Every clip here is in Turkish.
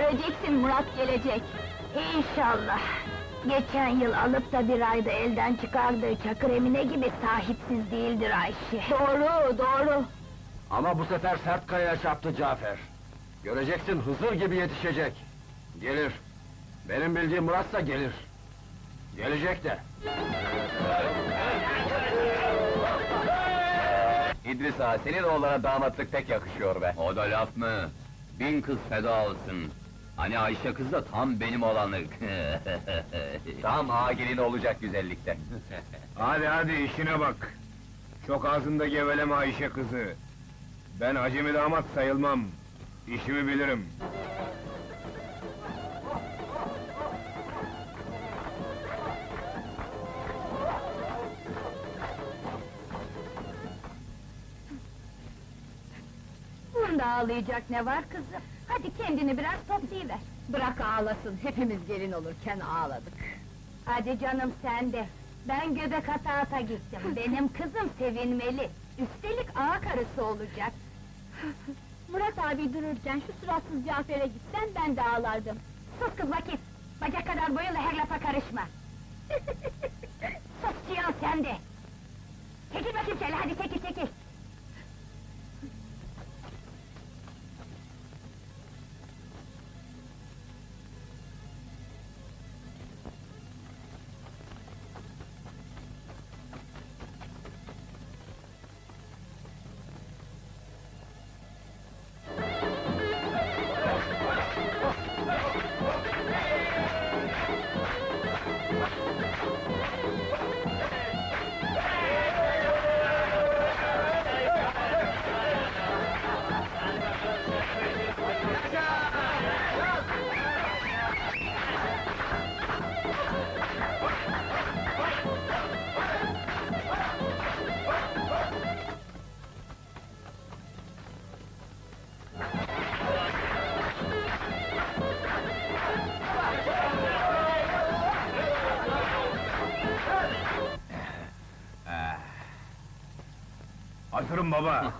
Göreceksin, Murat gelecek. İnşallah. Geçen yıl alıp da bir ayda elden çıkardığı çakır Emine gibi sahipsiz değildir Ayşe. Doğru, doğru. Ama bu sefer sert kayaya çarptı Cafer. Göreceksin, Hızır gibi yetişecek. Gelir. Benim bildiğim Murat'sa gelir. Gelecek de. İdris Ağa, senin oğlana damatlık pek yakışıyor be. O da laf mı? 1000 kız feda olsun. Hani Ayşe kız da tam benim olanlık. Tam ağa gelin olacak güzellikte. Hadi hadi işine bak. Çok ağzında geveleme Ayşe kızı. Ben acemi damat sayılmam. İşimi bilirim. Bunda ağlayacak ne var kızım? Hadi kendini biraz toplayıver. Bırak ağlasın, hepimiz gelin olurken ağladık. Hadi canım sen de. Ben göbek ata ata gittim. Benim kızım sevinmeli. Üstelik ağa karısı olacak. Murat abi dururken şu suratsız Cafer'e gitsen ben de ağlardım. Sus kız vakit! Bacak kadar boyunla her lafa karışma! Sus cihan sen de! Çekil bakayım şöyle, hadi çekil çekil! Hazırım baba!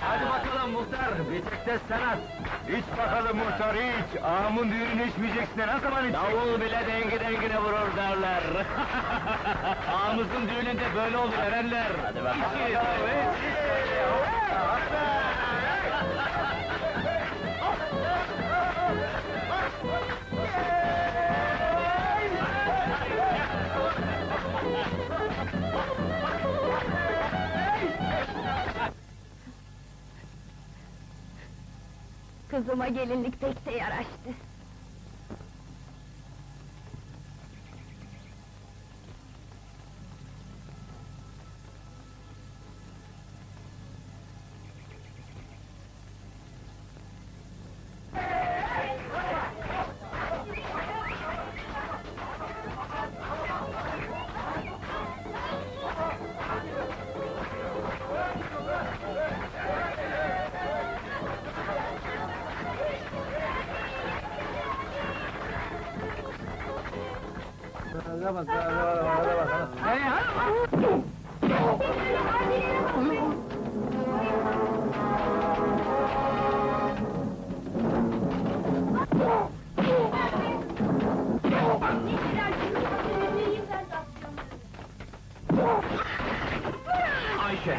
Hadi bakalım muhtar, bir tek de sen at! İç bakalım muhtar, iç! Ağamın düğününü içmeyeceksin, ne zaman içeceksin? Davul bile dengi dengine vurur derler! Ağamızın düğününde böyle olur erenler! Hadi bakalım! İçin! Kızıma gelinlik pek de yaraştı. Ayşe!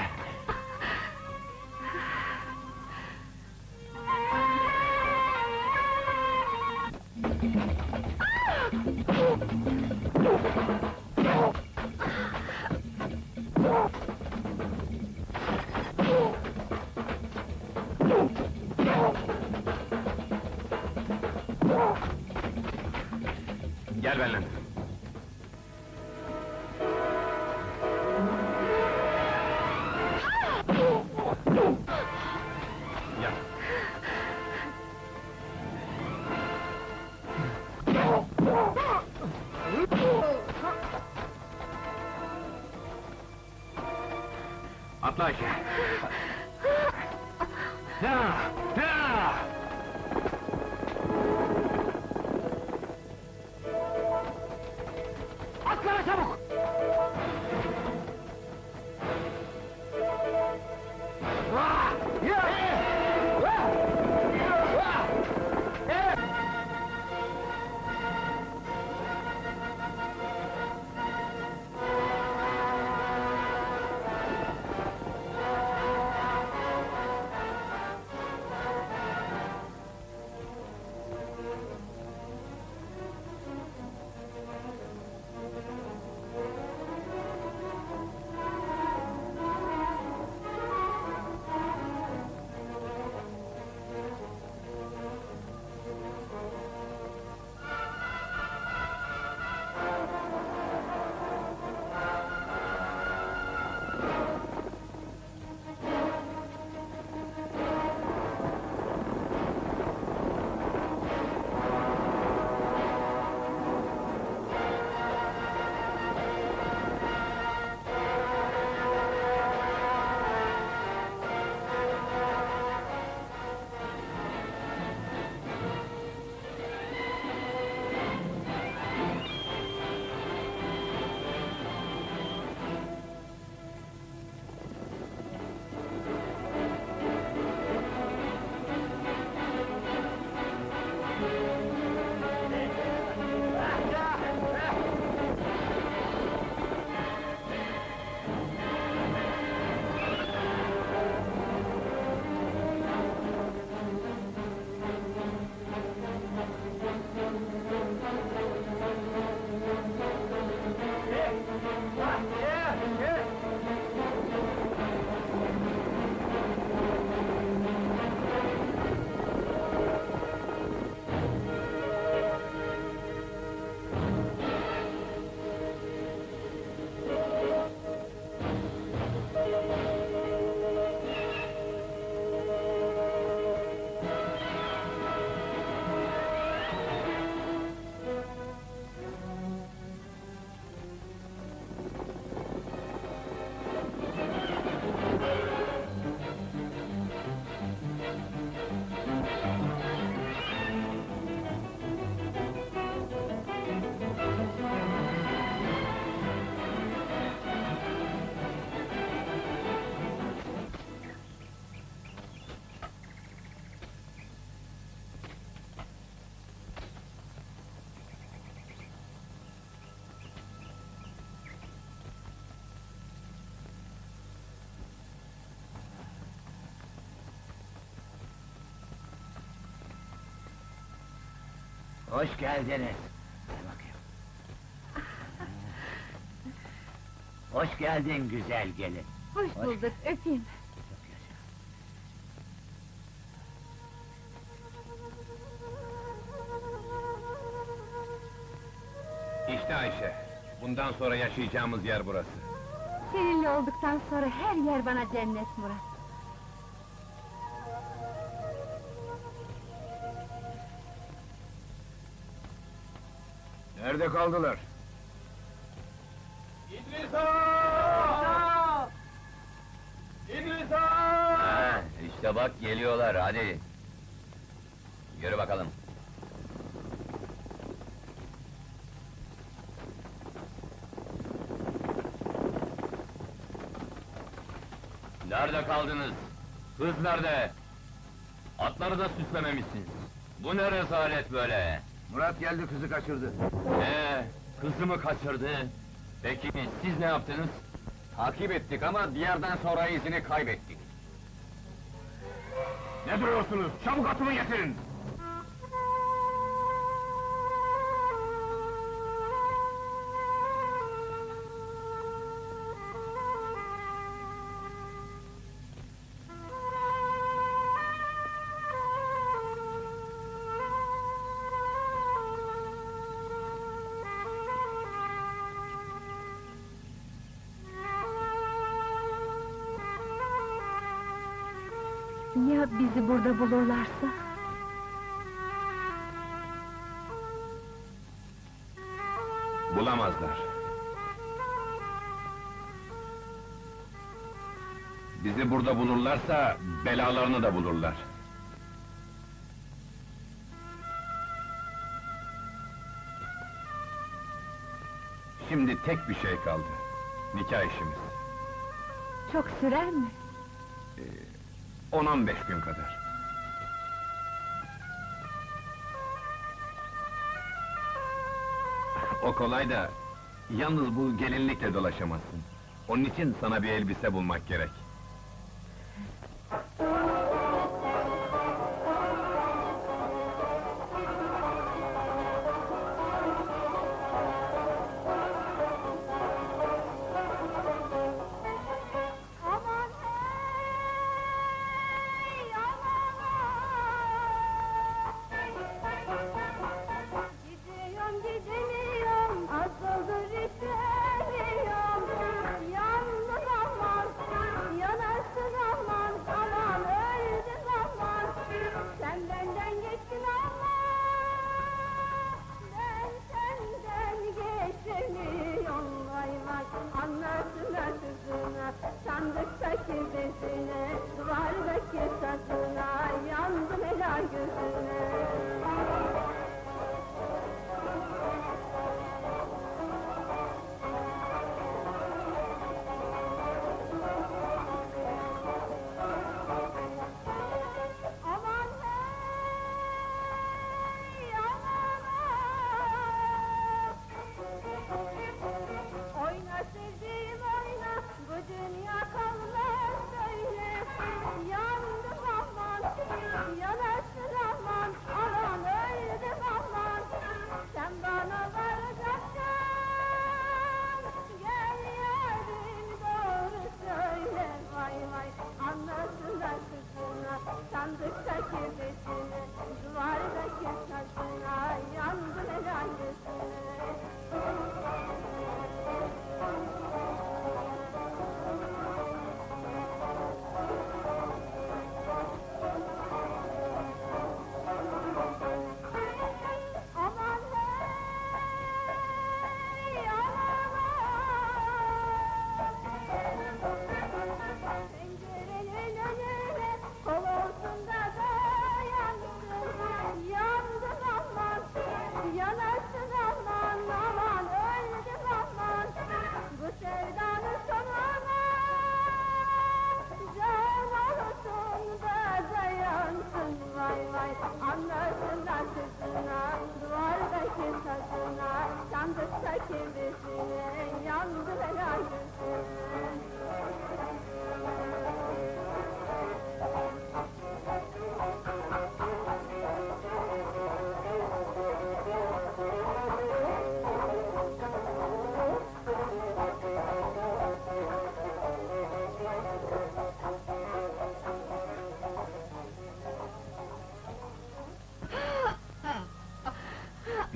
Gel benimle! Hoş geldiniz. Gel bakayım. Hoş geldin güzel gelin. Hoş bulduk, öpeyim. İşte Ayşe, bundan sonra yaşayacağımız yer burası. Seninle olduktan sonra her yer bana cennet Murat. Nerede kaldılar? İdris Ağa! İdris Ağa! Ha, işte bak geliyorlar, hadi! Yürü bakalım! Nerede kaldınız? Kız nerede? Atları da süslememişsiniz. Bu ne rezalet böyle? Murat geldi, kızı kaçırdı. Kızımı kaçırdı? Peki siz ne yaptınız? Takip ettik ama diğerden sonra izini kaybettik. Ne duruyorsunuz? Çabuk atımı getirin! Ya bizi burada bulurlarsa? Bulamazlar. Bizi burada bulurlarsa belalarını da bulurlar. Şimdi tek bir şey kaldı. Nikah işimiz. Çok sürer mi? 10-15 gün kadar. O kolay da, yalnız bu gelinlikle dolaşamazsın. Onun için sana bir elbise bulmak gerek.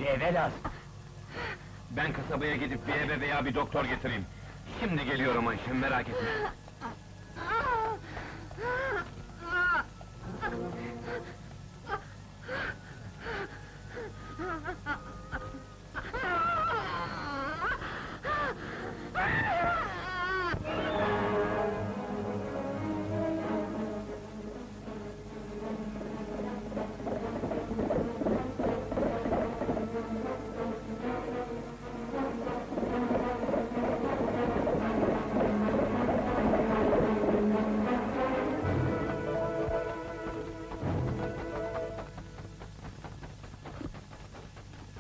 ev Elaz! Ben kasabaya gidip bir eve veya bir doktor getireyim. Şimdi geliyorum Ayşe, merak etme.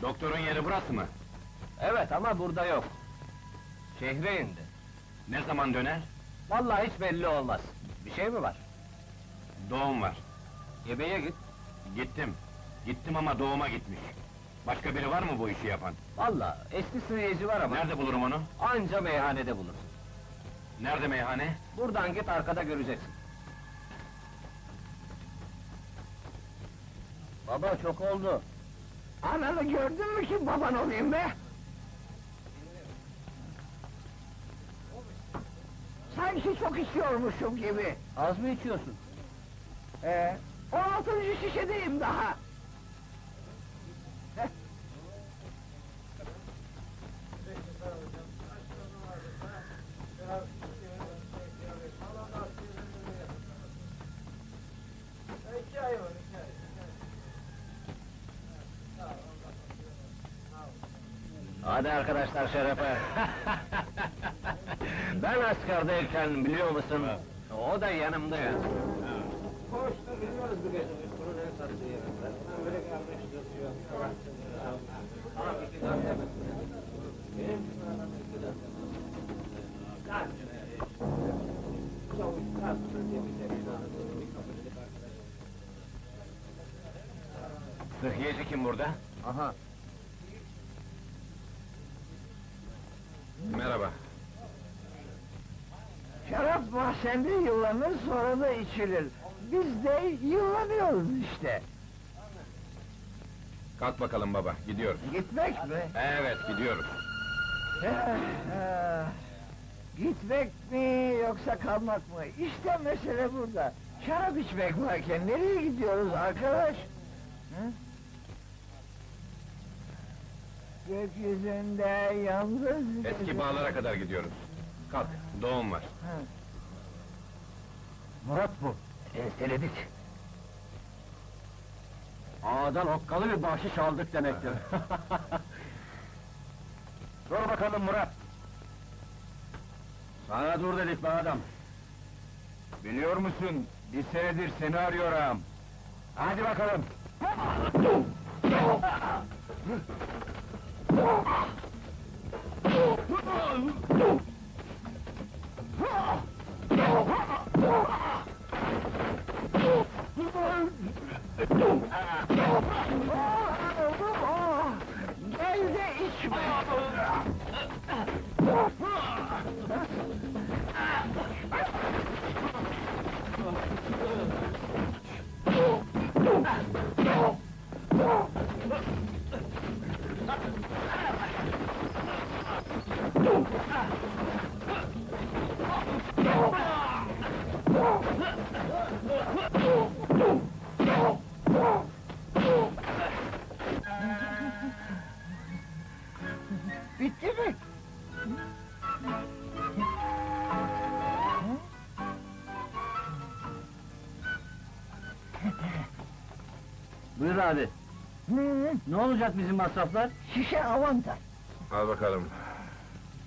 Doktorun yeri burası mı? Evet ama burada yok. Şehre indi. Ne zaman döner? Vallahi hiç belli olmaz. Bir şey mi var? Doğum var. Ebe'ye git. Gittim. Gittim ama doğuma gitmiş. Başka biri var mı bu işi yapan? Vallahi eski sürüyeci var ama... Nerede bulurum onu? Anca meyhanede bulursun. Nerede meyhane? Buradan git, arkada göreceksin. Baba çok oldu. Ananı gördün mü ki baban olayım be? Sanki çok içiyormuşum gibi. Az mı içiyorsun? 16. şişedeyim daha. Hadi arkadaşlar şerefe! Ben askerdeyken biliyor musun, o da yanımda ya! Koştu, biliyoruz bu gece, bunun en sattığı yerinde. Böyle kalmış, tutuyor, Sıhhiyeci kim burada? Aha! Merhaba. Şarap bahsende yıllanır, sonra da içilir. Biz de yıllanıyoruz işte. Kalk bakalım baba, gidiyoruz. Gitmek mi? Evet, gidiyoruz. Gitmek mi, yoksa kalmak mı? İşte mesele burada. Şarap içmek varken nereye gidiyoruz arkadaş? Hı? Gökyüzünde yalnız... Eski bağlara kadar gidiyoruz. Kalk, doğum var. Ha. Murat bu. Seledik. Ağadan okkalı bir bahşiş aldık demektir. Dur bakalım Murat! Sana dur dedik be adam! Biliyor musun, bir senedir seni arıyor ağam. Hadi bakalım! Gel de içme! Bitti mi? Buyur abi. Ne olacak bizim masraflar? Şişe avanta. Al bakalım.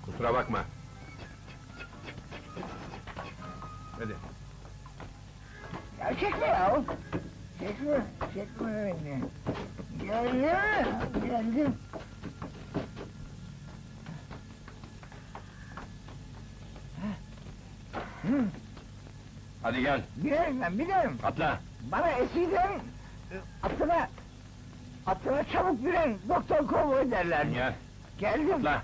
Kusura bakma. Hadi. Ya çekme yahu! Çekme, çekme beni! Geldim! Hadi gel! Giderim ben, bilirim! Atla! Bana eskiden atına çabuk bilen doktor kovboy derlerdi! Gel! Geldim! Atla!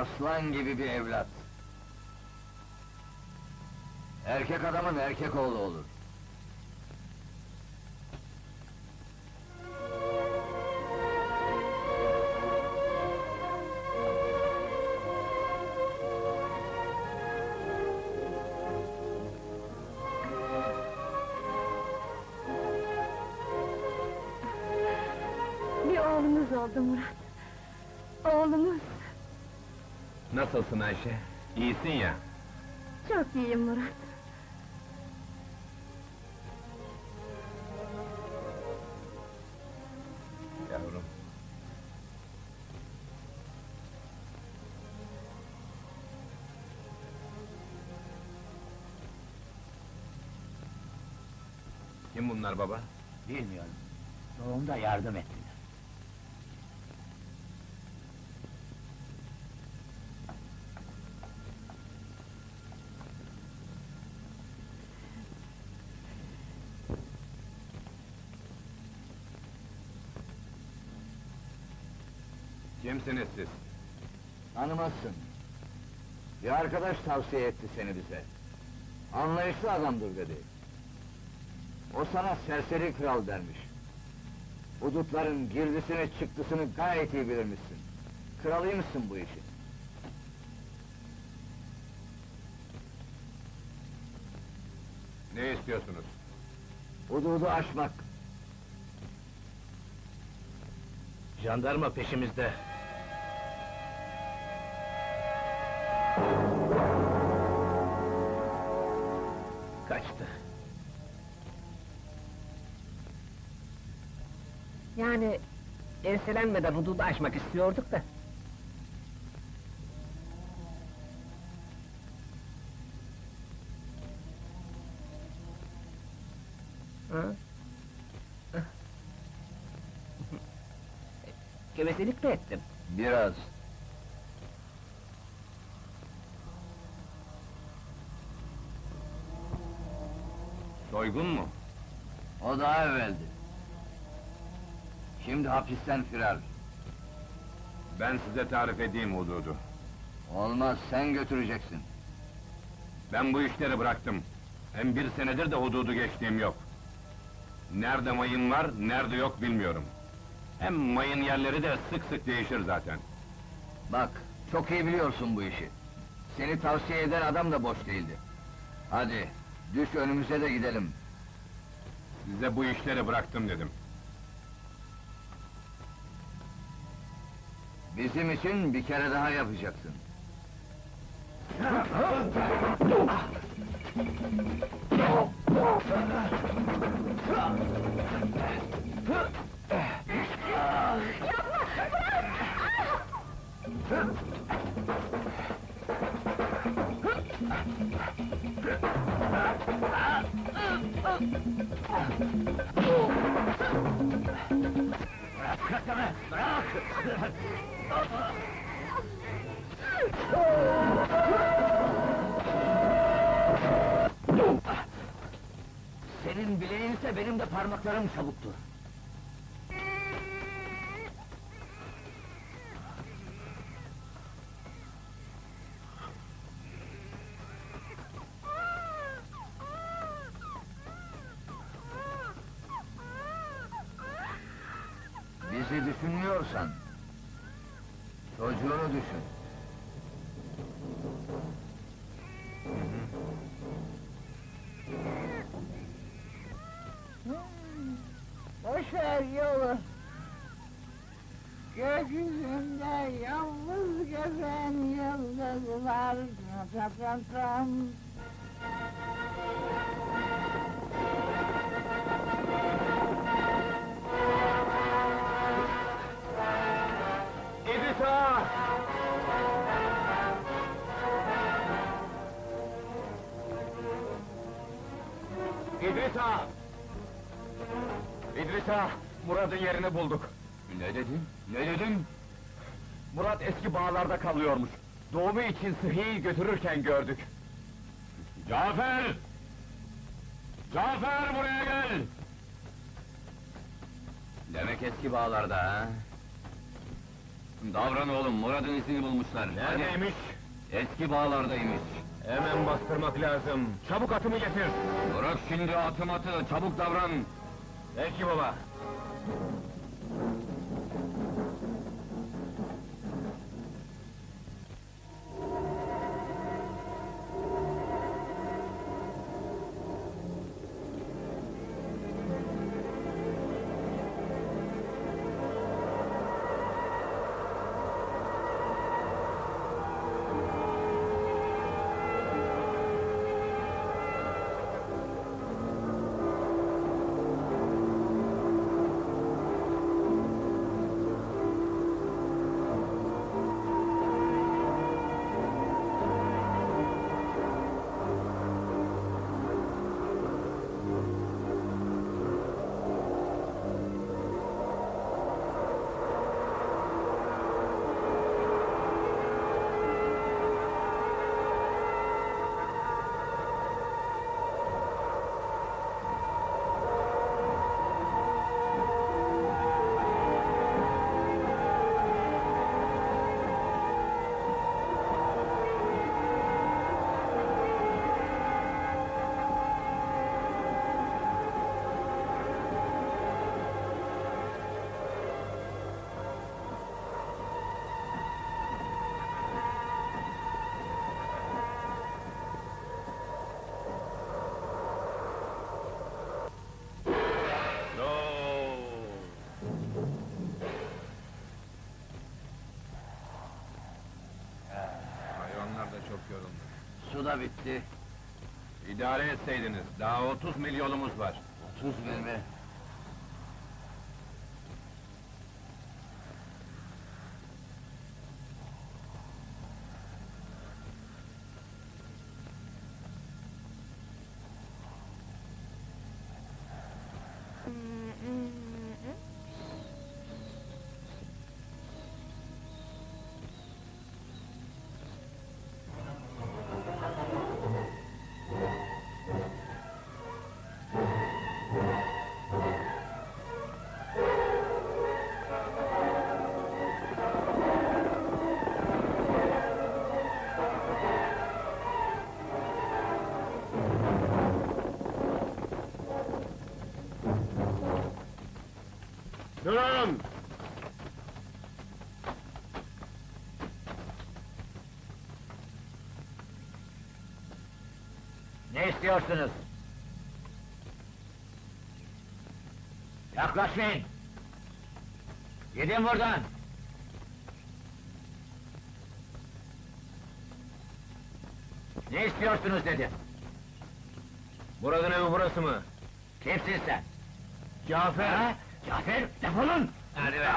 Aslan gibi bir evlat. Erkek adamın erkek oğlu olur. Bir oğlumuz oldu Murat. Oğlumuz. Nasılsın Ayşe? İyisin ya. Çok iyiyim Murat. Yavrum. Kim bunlar baba? Bilmiyorum. Doğumda yardım ettiler. Kimsiniz siz? Tanımazsın. Bir arkadaş tavsiye etti seni bize. Anlayışlı adamdır dedi. O sana serseri kral dermiş. Hudutların girdisini çıktısını gayet iyi bilirmişsin. Kralıymışsın bu işin. Ne istiyorsunuz? Hududu aşmak. Jandarma peşimizde. Kaçtı. Yani enselenmeden hududu aşmak istiyorduk da. Gevezelik mi ettim? Biraz. Soygun mu? O daha evveldi. Şimdi hapisten firar. Ben size tarif edeyim hududu. Olmaz, sen götüreceksin. Ben bu işleri bıraktım. Hem bir senedir de hududu geçtiğim yok. Nerede mayın var, nerede yok bilmiyorum. Hem mayın yerleri de sık sık değişir zaten. Bak, çok iyi biliyorsun bu işi. Seni tavsiye eden adam da boş değildi. Hadi, düş önümüze de gidelim. Size bu işleri bıraktım dedim. Bizim için bir kere daha yapacaksın. Senin bileğinse benim de parmaklarım çabuktu. Bizi düşünmüyorsan, çocuğunu düşün. Boş ver yolu. Gökyüzünde yalnız gezen yıldızlar. İdris Ağa! İdris Ağa! İdris Ağa! Murat'ın yerini bulduk! Ne dedin? Ne dedin? Murat eski bağlarda kalıyormuş. Doğumu için Sıhhiye'yi götürürken gördük. Cafer! Cafer buraya gel! Demek eski bağlarda ha? Davran oğlum, Murat'ın izini bulmuşlar. Neredeymiş? Eski bağlardaymış. Hemen bastırmak lazım, çabuk atımı getir! Bırak şimdi atı, çabuk davran! Peki baba! Su da bitti. İdare etseydiniz, daha 30 milyonumuz var. 30 mil mi? Durun! Ne istiyorsunuz? Yaklaşmayın! Gidin buradan! Ne istiyorsunuz dedim? Murat'ın evi burası mı? Kimsin sen? Cafer! Ha? Cafer, defolun! Hadi be!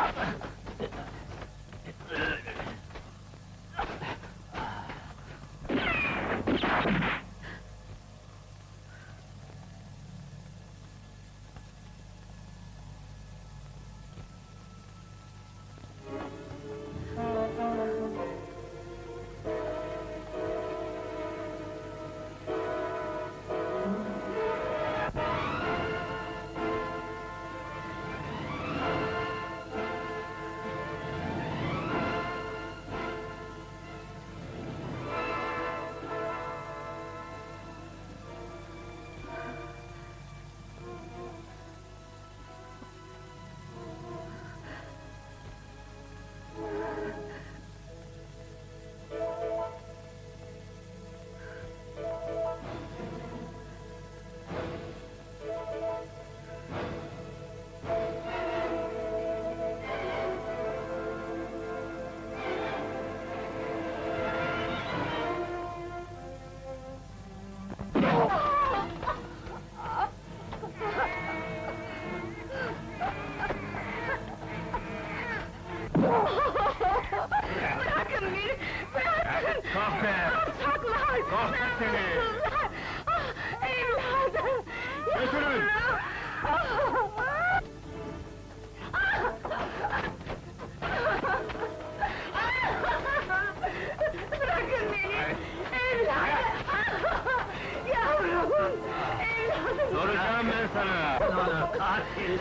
Katil!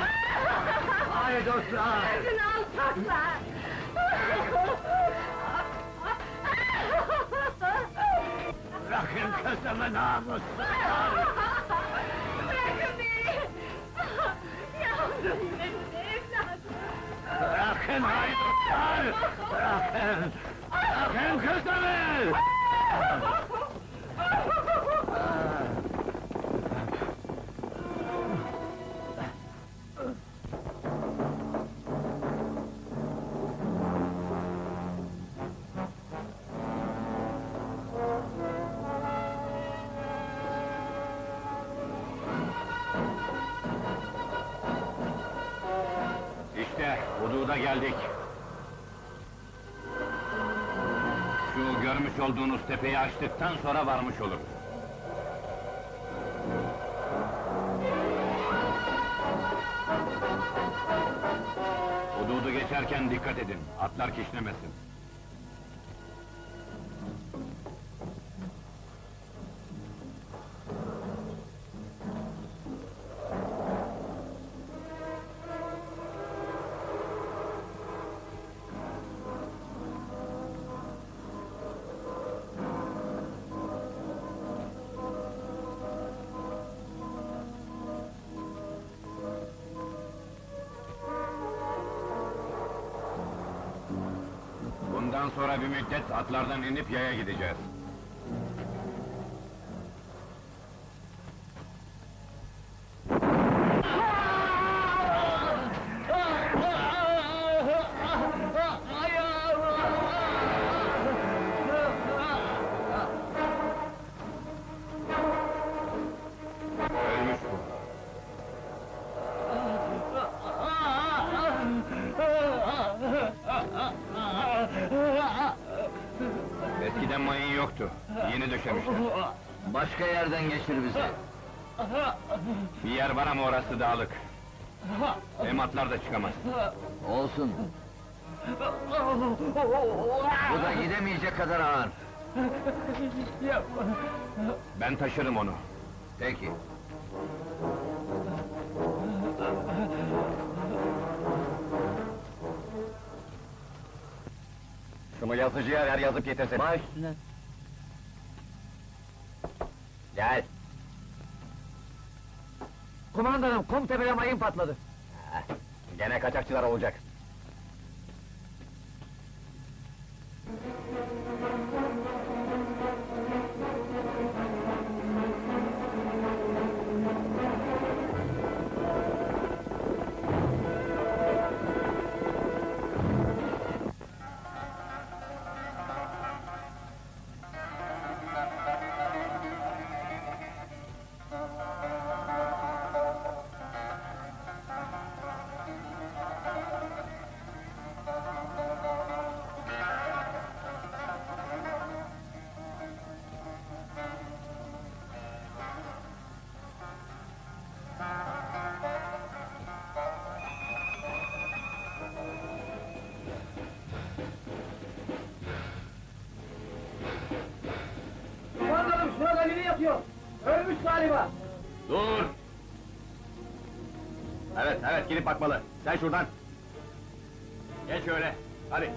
Ay dostlar! Gözünü al sakla! Bırakın kızımı namussuzlar! Bırakın beni! Yavrum benim evladım! Bırakın haydutlar! Bırakın! Bırakın kızımı! Hududa geldik. Şu görmüş olduğunuz tepeyi açtıktan sonra varmış olur. Hududu geçerken dikkat edin, atlar kişnemesin. Bundan sonra bir müddet atlardan inip yaya gideceğiz. Eskiden mayın yoktu, yeni döşemişler. Başka yerden geçir bizi. Bir yer var ama orası dağlık. Hem atlar da çıkamaz. Olsun. Bu da gidemeyecek kadar ağır. Ben taşırım onu. Peki. Şunu yazıcıya ver, yazıp getirsin. Baş üstüne! Gel! Kumandanım, Kumtepe'de mayın patladı. Gene kaçakçılar olacak. Ölmüş galiba! Dur! Evet, evet, gelip bakmalı. Sen şuradan! Geç öyle, hadi!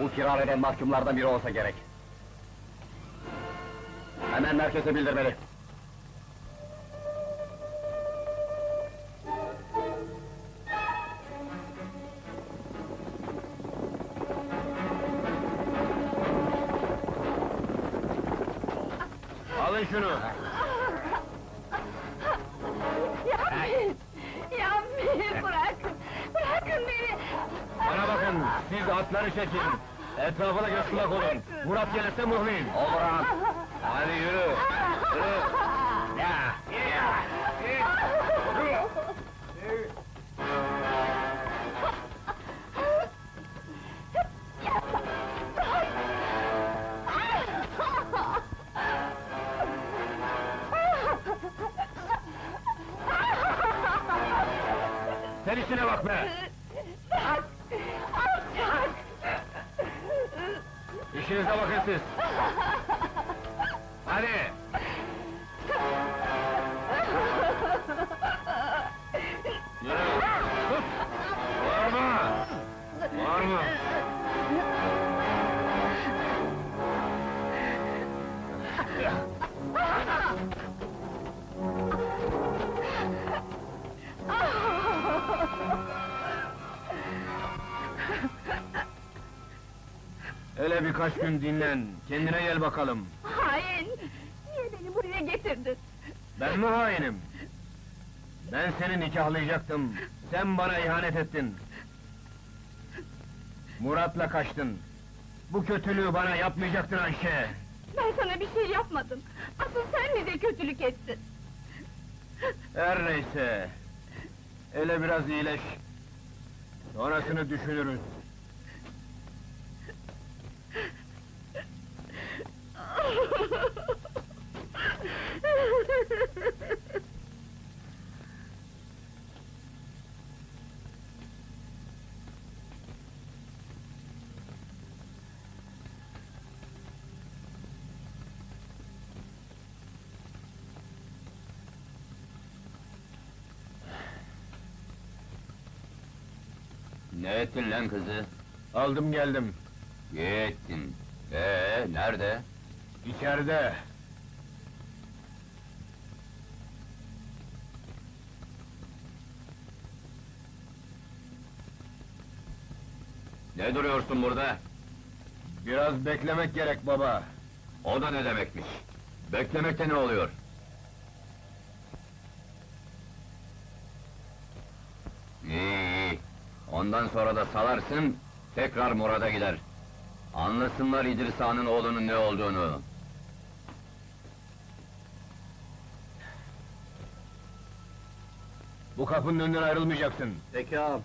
Bu firar eden mahkumlardan biri olsa gerek. Hemen merkeze bildirmeli. Alın şunu! Yapmayın! Yapmayın! Bırakın! Bırakın beni! Bana bakın! Siz atları çekin! Etrafına göz kulak olun! Murat gelirse muhlim! O Murat! Hadi yürü! Yürü! Ya! Ya! Yürü! Sen işine bak be! Bırak! Alçak! İşinize bakın siz! Hadi! Yürü! Sus! Bağırma! Bağırma! Öyle birkaç gün dinlen, kendine gel bakalım! Hain! Niye beni buraya getirdin? Ben mi hainim? Ben seni nikahlayacaktım, sen bana ihanet ettin! Murat'la kaçtın! Bu kötülüğü bana yapmayacaktın Ayşe! Ben sana bir şey yapmadım, asıl sen mi de kötülük ettin? Her neyse! Hele biraz iyileş, sonrasını düşünürüz! Ne ettin lan kızı? Aldım geldim. İyi ettin. Nerede? İçeride. Ne duruyorsun burada? Biraz beklemek gerek baba. O da ne demekmiş? Beklemekte ne oluyor? İyi. Ondan sonra da salarsın, tekrar Murat'a gider. Anlasınlar İdris Ağa'nın oğlunun ne olduğunu. Bu kapının önünden ayrılmayacaksın. Peki ağam.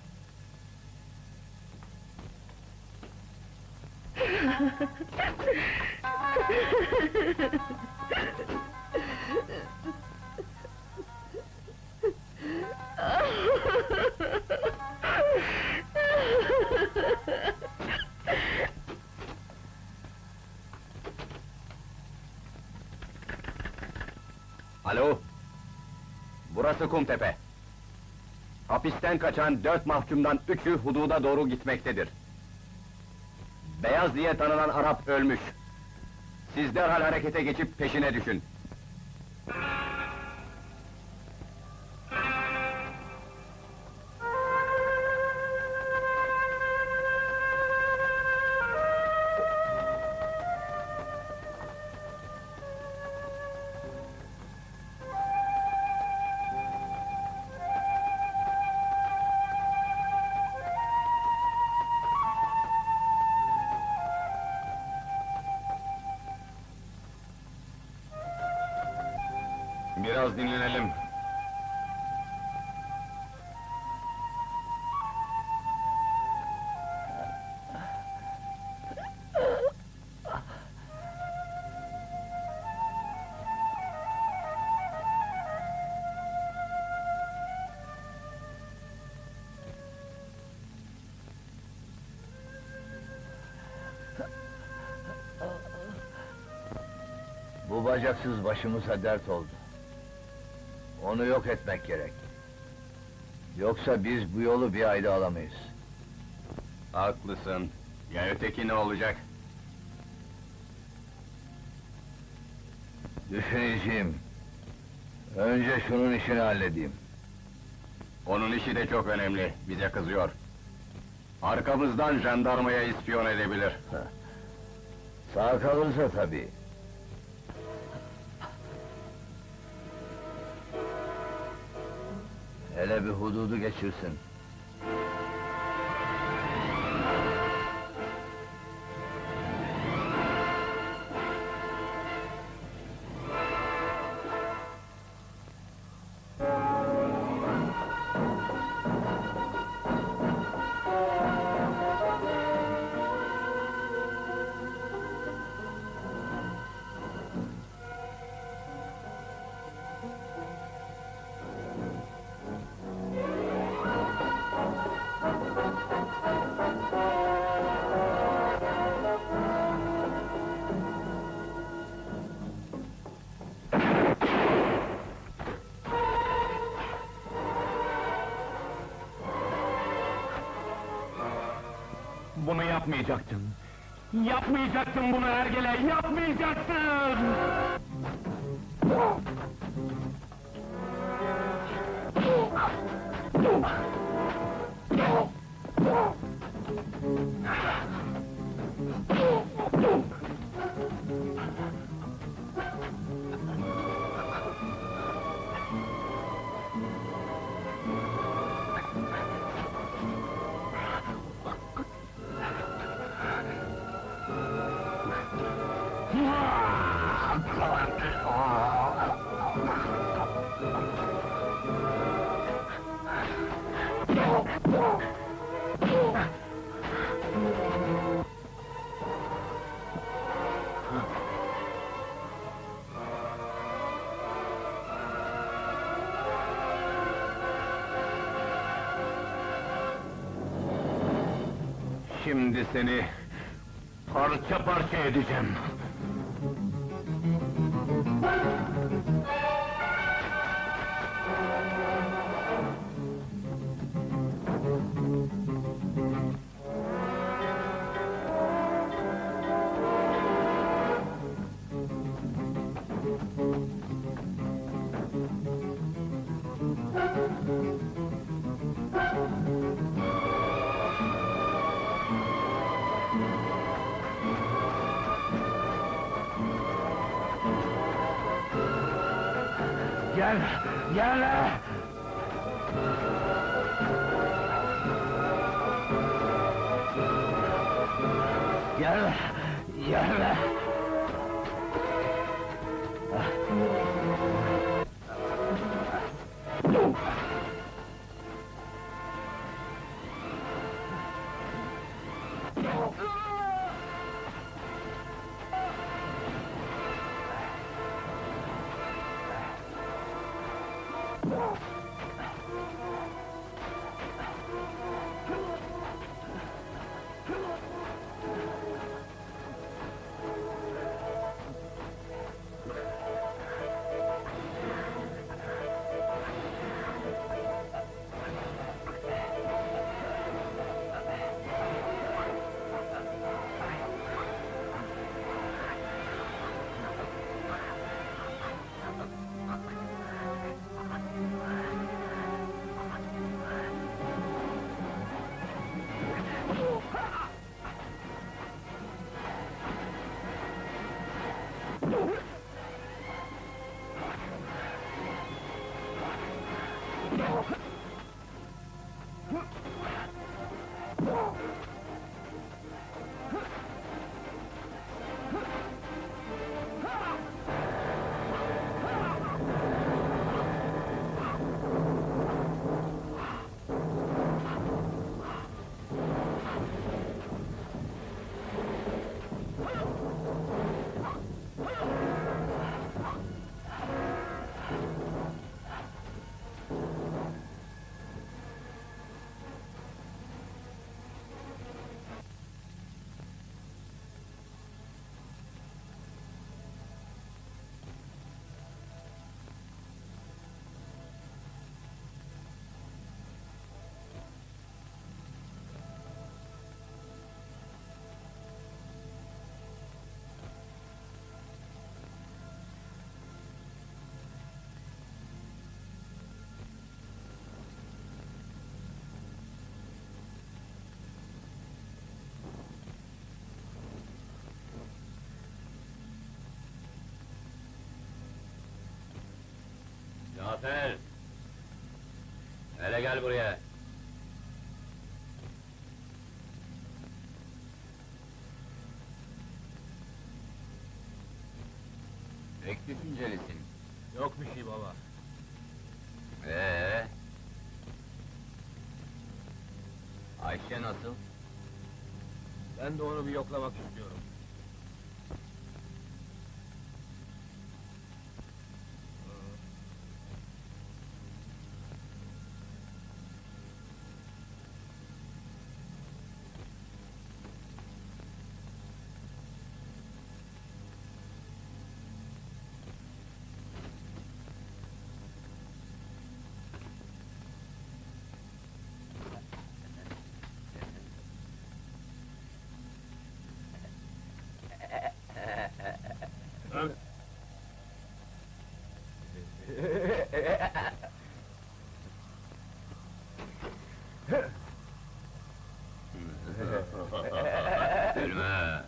Alo! Burası Kumtepe. Hapisten kaçan 4 mahkumdan 3'ü hududa doğru gitmektedir. Beyaz diye tanınan Arap ölmüş. Siz derhal harekete geçip peşine düşün. Biraz dinlenelim. Bu bacaksız başımıza dert oldu. Onu yok etmek gerek. Yoksa biz bu yolu bir ayda alamayız. Haklısın. Ya öteki ne olacak? Düşüneceğim. Önce şunun işini halledeyim. Onun işi de çok önemli, bize kızıyor. Arkamızdan jandarmaya ispiyon edebilir. Sağ kalırsa tabii. Hele bir hududu geçirsin. Bunu yapmayacaktın. Yapmayacaktın bunu Ergele, yapmayacaktın! Şimdi seni parça parça edeceğim. Gel! Gel! Cafer! Hele gel buraya! Pek düşüncelisin. Yok bir şey baba. Ayşe nasıl? Ben de onu bir yoklamak istiyorum. Gülme!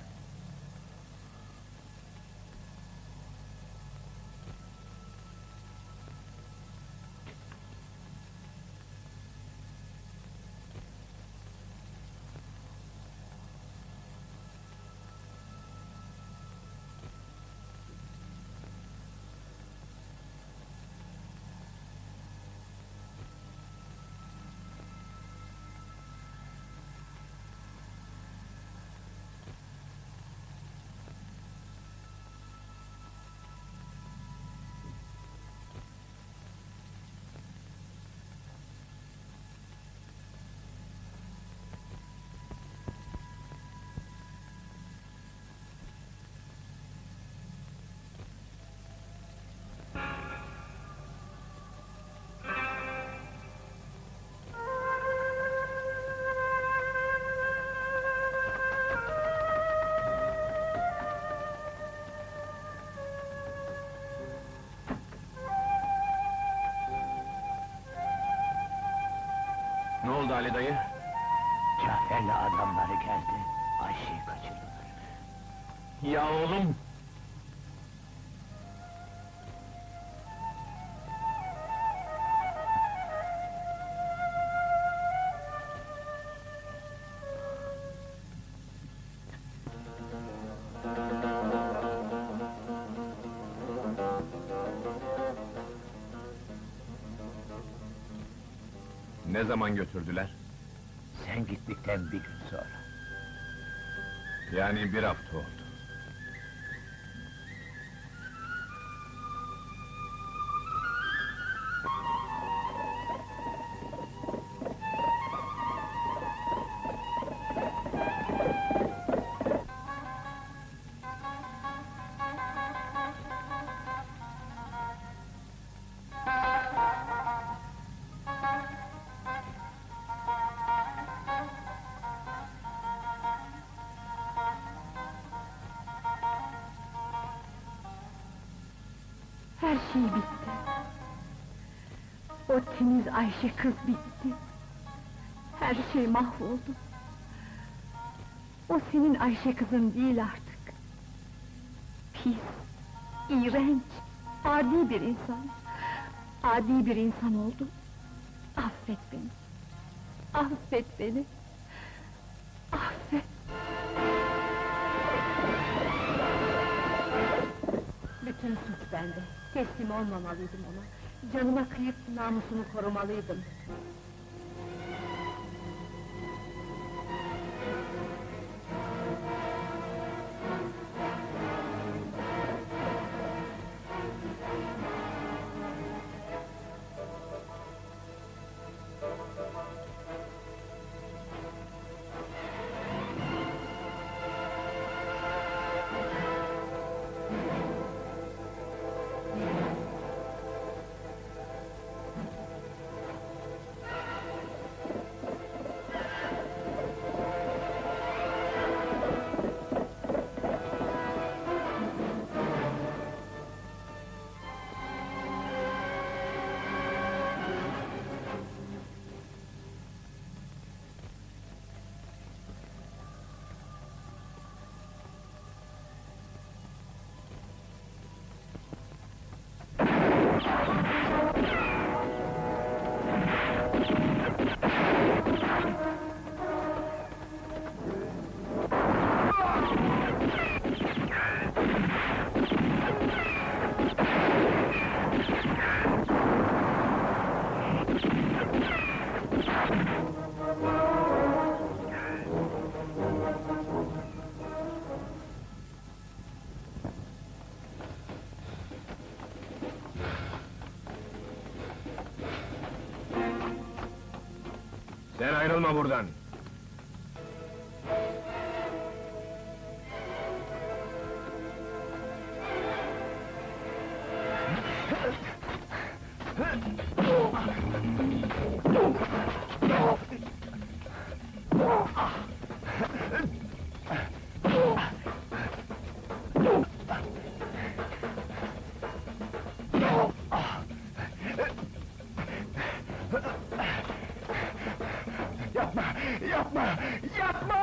Ne oldu Ali dayı? Cafer'le adamları geldi, Ayşe'yi kaçırdılar. Ya oğlum! Ne zaman götürdüler? Sen gittikten bir gün sonra. Yani bir hafta oldu. Her şey bitti. O temiz Ayşe kız bitti. Her şey mahvoldu. O senin Ayşe kızın değil artık. Pis, iğrenç, adi bir insan. Adi bir insan oldum. Affet beni. Affet beni. Affet. Bütün suç bende. Teslim olmamalıydım ona, canıma kıyıp namusunu korumalıydım. Sen ayrılma buradan! Yapma, yapma, yapma!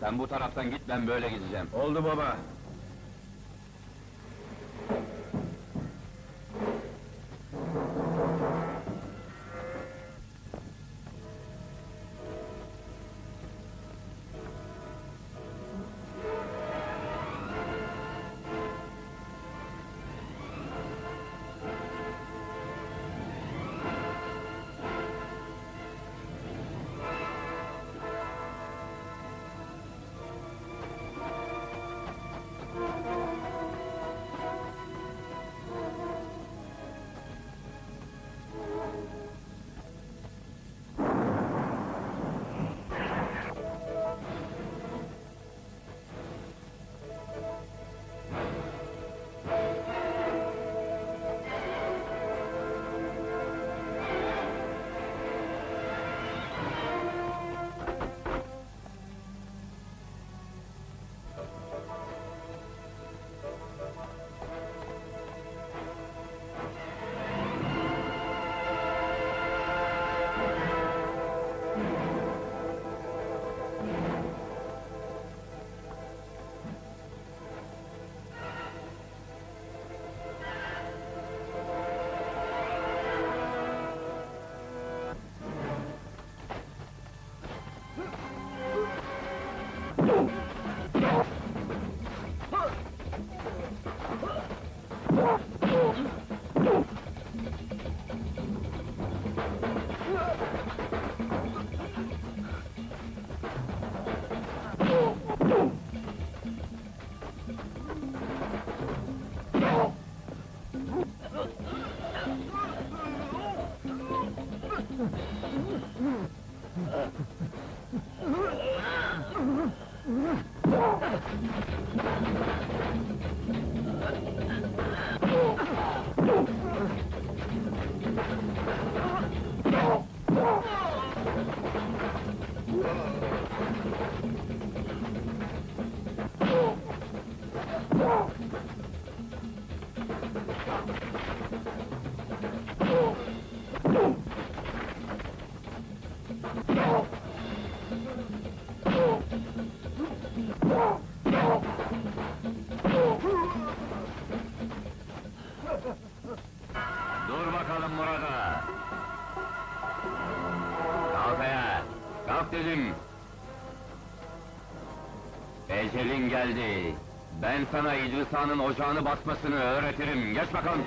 Sen bu taraftan git, ben böyle gideceğim. Oldu baba! Ecelin geldi. Ben sana İdris Ağa'nın ocağını basmasını öğretirim. Geç bakalım.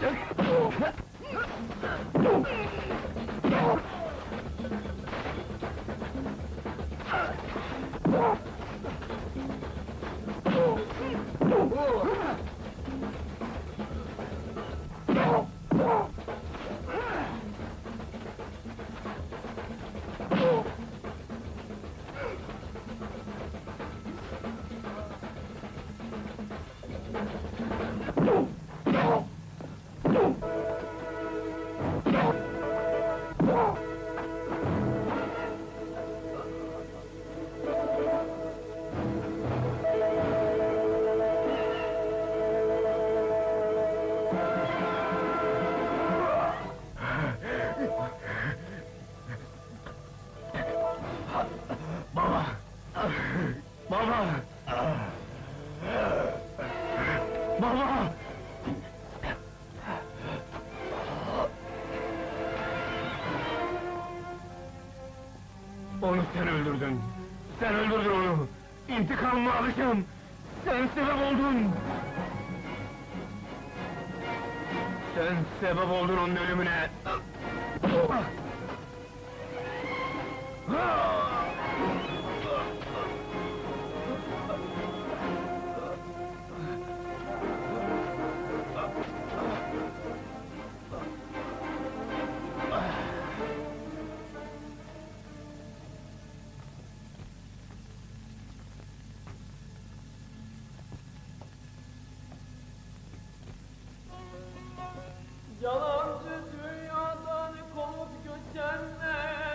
Onu sen öldürdün! Sen öldürdün onu! İntikamımı alacağım! Sen sebep oldun! Sen sebep oldun onun ölümüne! Dünyadan kovup göçenler